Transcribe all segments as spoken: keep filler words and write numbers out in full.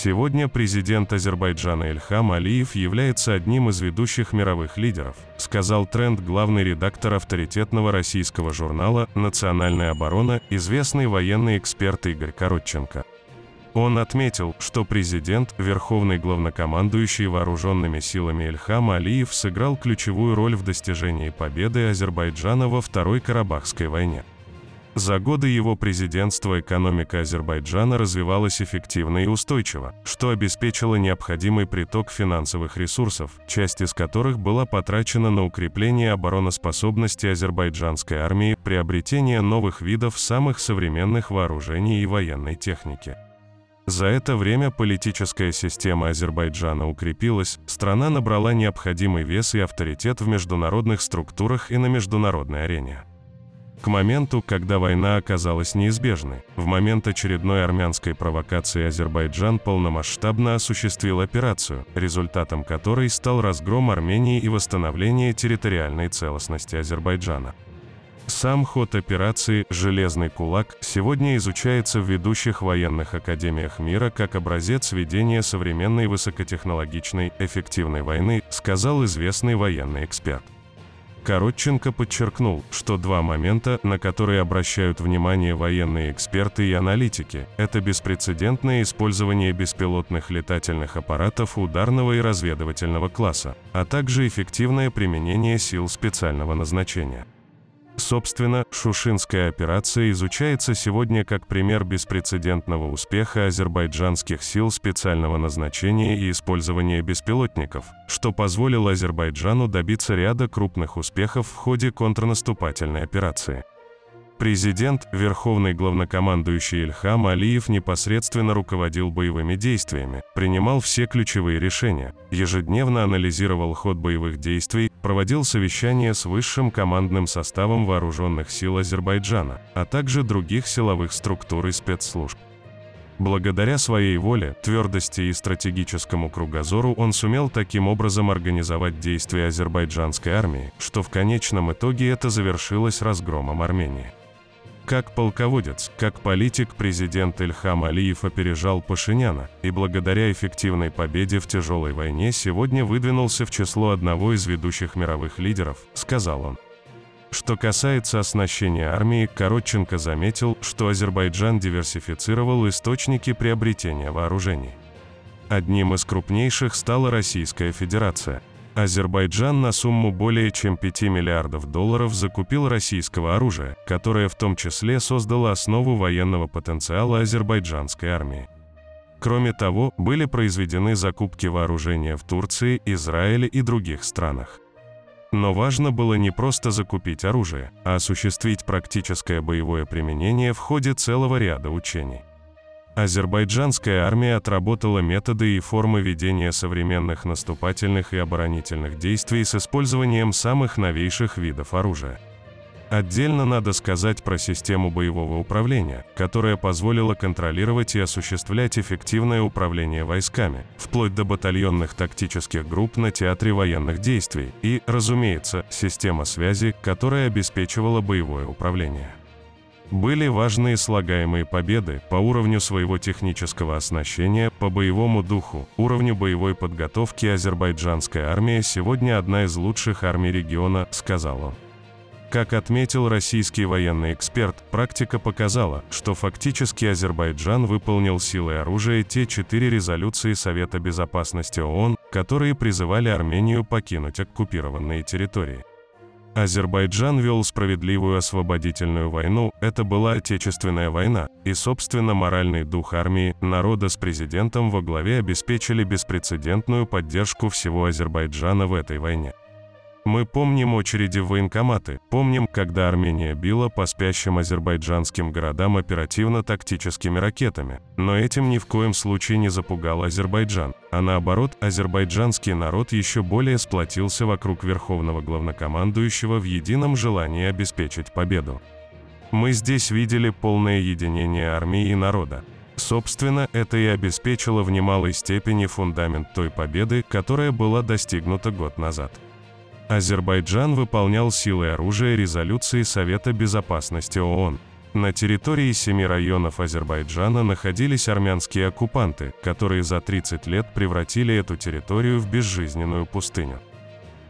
Сегодня президент Азербайджана Ильхам Алиев является одним из ведущих мировых лидеров, сказал Тренд, главный редактор авторитетного российского журнала «Национальная оборона», известный военный эксперт Игорь Коротченко. Он отметил, что президент, верховный главнокомандующий вооруженными силами Ильхам Алиев, сыграл ключевую роль в достижении победы Азербайджана во Второй Карабахской войне. За годы его президентства экономика Азербайджана развивалась эффективно и устойчиво, что обеспечило необходимый приток финансовых ресурсов, часть из которых была потрачена на укрепление обороноспособности азербайджанской армии, приобретение новых видов самых современных вооружений и военной техники. За это время политическая система Азербайджана укрепилась, страна набрала необходимый вес и авторитет в международных структурах и на международной арене. К моменту, когда война оказалась неизбежной, в момент очередной армянской провокации Азербайджан полномасштабно осуществил операцию, результатом которой стал разгром Армении и восстановление территориальной целостности Азербайджана. Сам ход операции «Железный кулак» сегодня изучается в ведущих военных академиях мира как образец ведения современной высокотехнологичной, эффективной войны, сказал известный военный эксперт. Коротченко подчеркнул, что два момента, на которые обращают внимание военные эксперты и аналитики, это беспрецедентное использование беспилотных летательных аппаратов ударного и разведывательного класса, а также эффективное применение сил специального назначения. Собственно, Шушинская операция изучается сегодня как пример беспрецедентного успеха азербайджанских сил специального назначения и использования беспилотников, что позволило Азербайджану добиться ряда крупных успехов в ходе контрнаступательной операции. Президент, верховный главнокомандующий Ильхам Алиев непосредственно руководил боевыми действиями, принимал все ключевые решения, ежедневно анализировал ход боевых действий, проводил совещания с высшим командным составом вооруженных сил Азербайджана, а также других силовых структур и спецслужб. Благодаря своей воле, твердости и стратегическому кругозору он сумел таким образом организовать действия азербайджанской армии, что в конечном итоге это завершилось разгромом Армении. Как полководец, как политик, президент Ильхам Алиев опережал Пашиняна, и благодаря эффективной победе в тяжелой войне сегодня выдвинулся в число одного из ведущих мировых лидеров, сказал он. Что касается оснащения армии, Коротченко заметил, что Азербайджан диверсифицировал источники приобретения вооружений. Одним из крупнейших стала Российская Федерация. Азербайджан на сумму более чем пяти миллиардов долларов закупил российского оружия, которое в том числе создало основу военного потенциала азербайджанской армии. Кроме того, были произведены закупки вооружения в Турции, Израиле и других странах. Но важно было не просто закупить оружие, а осуществить практическое боевое применение в ходе целого ряда учений. Азербайджанская армия отработала методы и формы ведения современных наступательных и оборонительных действий с использованием самых новейших видов оружия. Отдельно надо сказать про систему боевого управления, которая позволила контролировать и осуществлять эффективное управление войсками, вплоть до батальонных тактических групп на театре военных действий, и, разумеется, система связи, которая обеспечивала боевое управление. Были важные слагаемые победы по уровню своего технического оснащения, по боевому духу, уровню боевой подготовки. Азербайджанская армия сегодня одна из лучших армий региона, сказал он. Как отметил российский военный эксперт, практика показала, что фактически Азербайджан выполнил силой оружия те четыре резолюции Совета Безопасности ООН, которые призывали Армению покинуть оккупированные территории. Азербайджан вел справедливую освободительную войну, это была Отечественная война, и, собственно, моральный дух армии, народа с президентом во главе обеспечили беспрецедентную поддержку всего Азербайджана в этой войне. Мы помним очереди в военкоматы, помним, когда Армения била по спящим азербайджанским городам оперативно-тактическими ракетами, но этим ни в коем случае не запугал Азербайджан, а наоборот, азербайджанский народ еще более сплотился вокруг верховного главнокомандующего в едином желании обеспечить победу. Мы здесь видели полное единение армии и народа. Собственно, это и обеспечило в немалой степени фундамент той победы, которая была достигнута год назад. Азербайджан выполнял силой оружия резолюции Совета Безопасности ООН. На территории семи районов Азербайджана находились армянские оккупанты, которые за тридцать лет превратили эту территорию в безжизненную пустыню.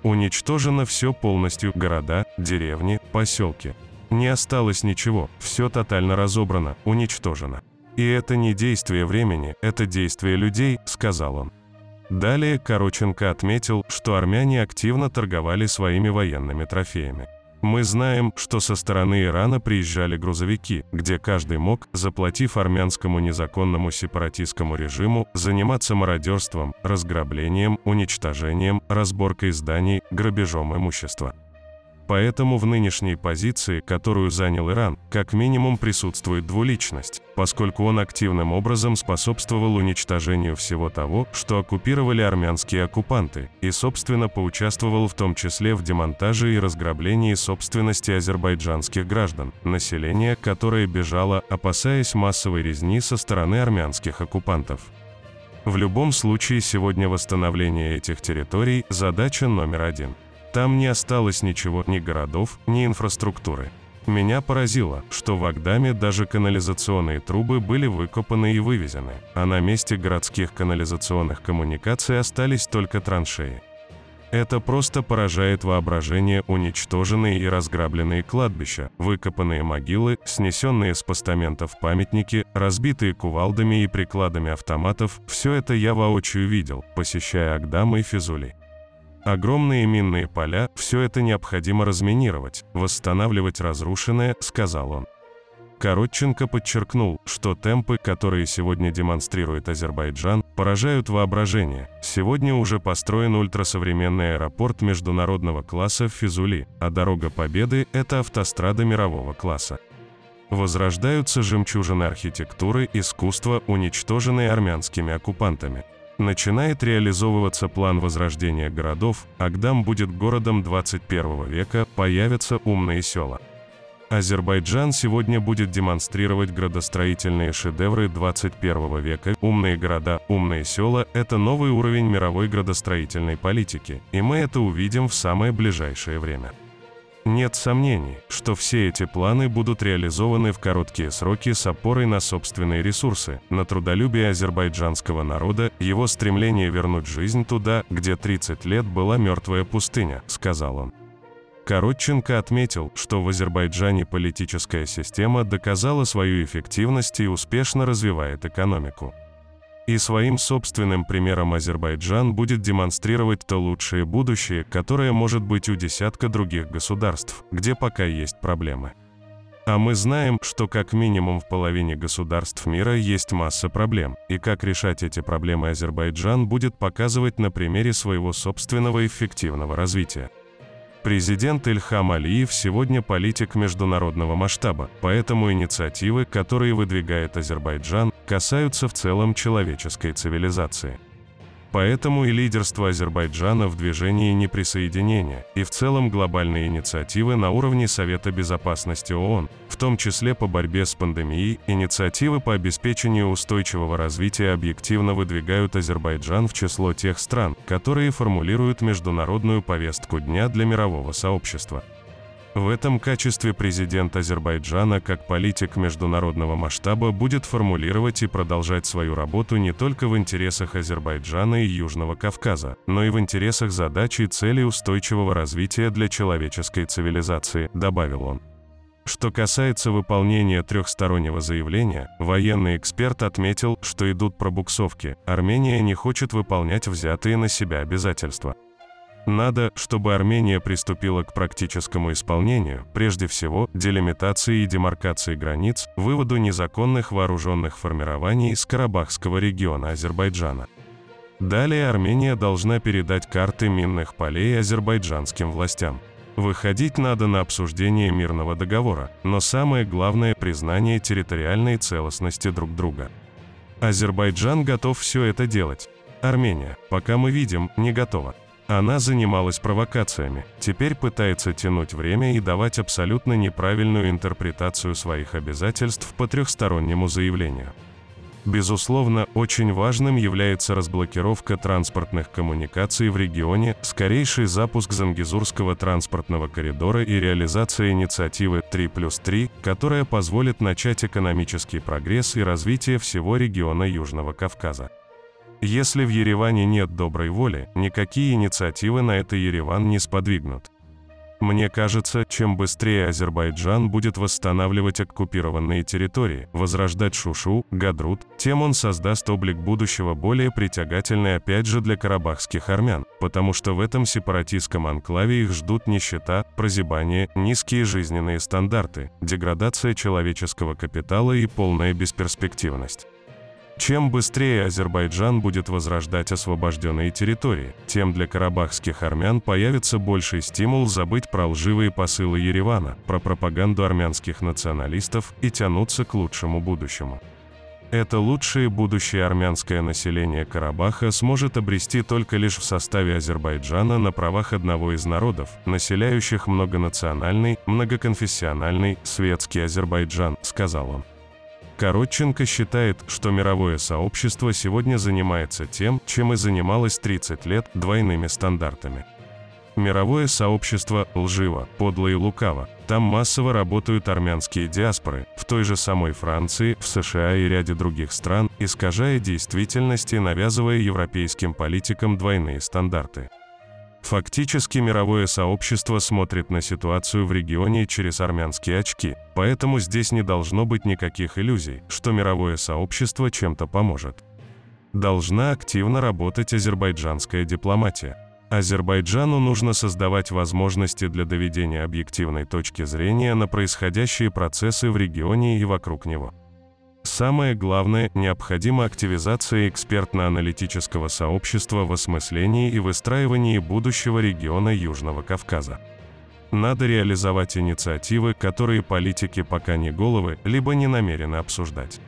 Уничтожено все полностью: города, деревни, поселки. Не осталось ничего, все тотально разобрано, уничтожено. И это не действие времени, это действие людей, сказал он. Далее Короченко отметил, что армяне активно торговали своими военными трофеями. Мы знаем, что со стороны Ирана приезжали грузовики, где каждый мог, заплатив армянскому незаконному сепаратистскому режиму, заниматься мародерством, разграблением, уничтожением, разборкой зданий, грабежом имущества. Поэтому в нынешней позиции, которую занял Иран, как минимум присутствует двуличность, поскольку он активным образом способствовал уничтожению всего того, что оккупировали армянские оккупанты, и собственно поучаствовал в том числе в демонтаже и разграблении собственности азербайджанских граждан, населения, которое бежало, опасаясь массовой резни со стороны армянских оккупантов. В любом случае сегодня восстановление этих территорий – задача номер один. Там не осталось ничего, ни городов, ни инфраструктуры. Меня поразило, что в Агдаме даже канализационные трубы были выкопаны и вывезены, а на месте городских канализационных коммуникаций остались только траншеи. Это просто поражает воображение: уничтоженные и разграбленные кладбища, выкопанные могилы, снесенные с постаментов памятники, разбитые кувалдами и прикладами автоматов – все это я воочию видел, посещая Агдам и Физули. Огромные минные поля, все это необходимо разминировать, восстанавливать разрушенное, сказал он. Коротченко подчеркнул, что темпы, которые сегодня демонстрирует Азербайджан, поражают воображение. Сегодня уже построен ультрасовременный аэропорт международного класса в Физули, а Дорога Победы – это автострада мирового класса. Возрождаются жемчужины архитектуры, искусства, уничтоженные армянскими оккупантами. Начинает реализовываться план возрождения городов, Агдам будет городом двадцать первого века, появятся умные села. Азербайджан сегодня будет демонстрировать градостроительные шедевры двадцать первого века. Умные города, умные села – это новый уровень мировой градостроительной политики, и мы это увидим в самое ближайшее время. Нет сомнений, что все эти планы будут реализованы в короткие сроки с опорой на собственные ресурсы, на трудолюбие азербайджанского народа, его стремление вернуть жизнь туда, где тридцать лет была мертвая пустыня, сказал он. Коротченко отметил, что в Азербайджане политическая система доказала свою эффективность и успешно развивает экономику. И своим собственным примером Азербайджан будет демонстрировать то лучшее будущее, которое может быть у десятка других государств, где пока есть проблемы. А мы знаем, что как минимум в половине государств мира есть масса проблем, и как решать эти проблемы Азербайджан будет показывать на примере своего собственного эффективного развития. Президент Ильхам Алиев сегодня политик международного масштаба, поэтому инициативы, которые выдвигает Азербайджан, касаются в целом человеческой цивилизации. Поэтому и лидерство Азербайджана в движении неприсоединения, и в целом глобальные инициативы на уровне Совета Безопасности ООН, в том числе по борьбе с пандемией, инициативы по обеспечению устойчивого развития объективно выдвигают Азербайджан в число тех стран, которые формулируют международную повестку дня для мирового сообщества. В этом качестве президент Азербайджана как политик международного масштаба будет формулировать и продолжать свою работу не только в интересах Азербайджана и Южного Кавказа, но и в интересах задач и целей устойчивого развития для человеческой цивилизации, добавил он. Что касается выполнения трехстороннего заявления, военный эксперт отметил, что идут пробуксовки, Армения не хочет выполнять взятые на себя обязательства. Надо, чтобы Армения приступила к практическому исполнению, прежде всего, делимитации и демаркации границ, выводу незаконных вооруженных формирований из Карабахского региона Азербайджана. Далее Армения должна передать карты минных полей азербайджанским властям. Выходить надо на обсуждение мирного договора, но самое главное – признание территориальной целостности друг друга. Азербайджан готов все это делать. Армения, пока мы видим, не готова. Она занималась провокациями, теперь пытается тянуть время и давать абсолютно неправильную интерпретацию своих обязательств по трехстороннему заявлению. Безусловно, очень важным является разблокировка транспортных коммуникаций в регионе, скорейший запуск Зангезурского транспортного коридора и реализация инициативы «три плюс три», которая позволит начать экономический прогресс и развитие всего региона Южного Кавказа. Если в Ереване нет доброй воли, никакие инициативы на это Ереван не сподвигнут. Мне кажется, чем быстрее Азербайджан будет восстанавливать оккупированные территории, возрождать Шушу, Гадрут, тем он создаст облик будущего более притягательный опять же для карабахских армян, потому что в этом сепаратистском анклаве их ждут нищета, прозябание, низкие жизненные стандарты, деградация человеческого капитала и полная бесперспективность. Чем быстрее Азербайджан будет возрождать освобожденные территории, тем для карабахских армян появится больший стимул забыть про лживые посылы Еревана, про пропаганду армянских националистов и тянуться к лучшему будущему. Это лучшее будущее армянское население Карабаха сможет обрести только лишь в составе Азербайджана на правах одного из народов, населяющих многонациональный, многоконфессиональный, светский Азербайджан, сказал он. Коротченко считает, что мировое сообщество сегодня занимается тем, чем и занималось тридцать лет, двойными стандартами. Мировое сообщество лживо, подло и лукаво. Там массово работают армянские диаспоры, в той же самой Франции, в США и ряде других стран, искажая действительность и навязывая европейским политикам двойные стандарты. Фактически мировое сообщество смотрит на ситуацию в регионе через армянские очки, поэтому здесь не должно быть никаких иллюзий, что мировое сообщество чем-то поможет. Должна активно работать азербайджанская дипломатия. Азербайджану нужно создавать возможности для доведения объективной точки зрения на происходящие процессы в регионе и вокруг него. Самое главное, необходима активизация экспертно-аналитического сообщества в осмыслении и выстраивании будущего региона Южного Кавказа. Надо реализовать инициативы, которые политики пока не головы, либо не намерены обсуждать.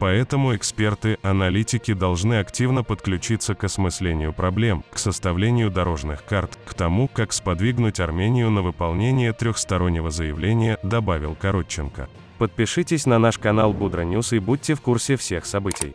Поэтому эксперты, аналитики должны активно подключиться к осмыслению проблем, к составлению дорожных карт, к тому, как сподвигнуть Армению на выполнение трехстороннего заявления, добавил Коротченко. Подпишитесь на наш канал Будра Ньюс и будьте в курсе всех событий.